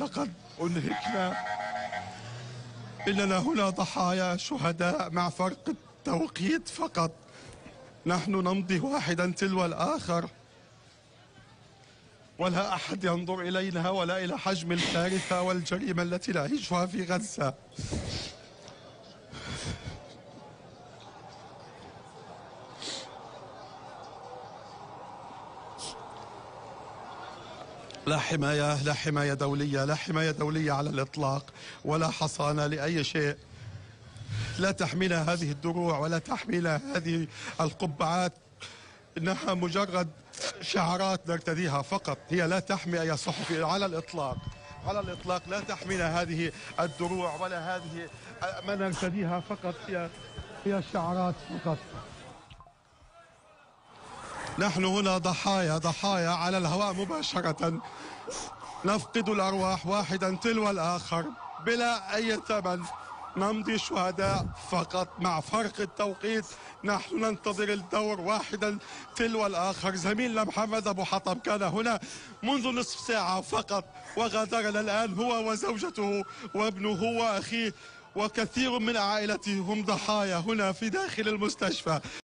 لقد أنهكنا. إننا هنا ضحايا شهداء مع فرق التوقيت فقط. نحن نمضي واحدا تلو الآخر ولا أحد ينظر إلينا ولا إلى حجم الكارثة والجريمة التي نعيشها في غزة. لا حماية دولية على الإطلاق، ولا حصانة لأي شيء. لا تحمينا هذه الدروع ولا تحمينا هذه القبعات، إنها مجرد شعارات نرتديها فقط. هي لا تحمي أي صحفي على الإطلاق، على الإطلاق. لا تحمينا هذه الدروع ولا هذه ما نرتديها فقط، هي شعارات فقط. نحن هنا ضحايا على الهواء مباشرة، نفقد الأرواح واحدا تلو الآخر بلا أي ثمن. نمضي شهداء فقط مع فرق التوقيت. نحن ننتظر الدور واحدا تلو الآخر. زميلنا محمد أبو حطب كان هنا منذ نصف ساعة فقط وغادرنا الآن، هو وزوجته وابنه وأخيه وكثير من عائلته هم ضحايا هنا في داخل المستشفى.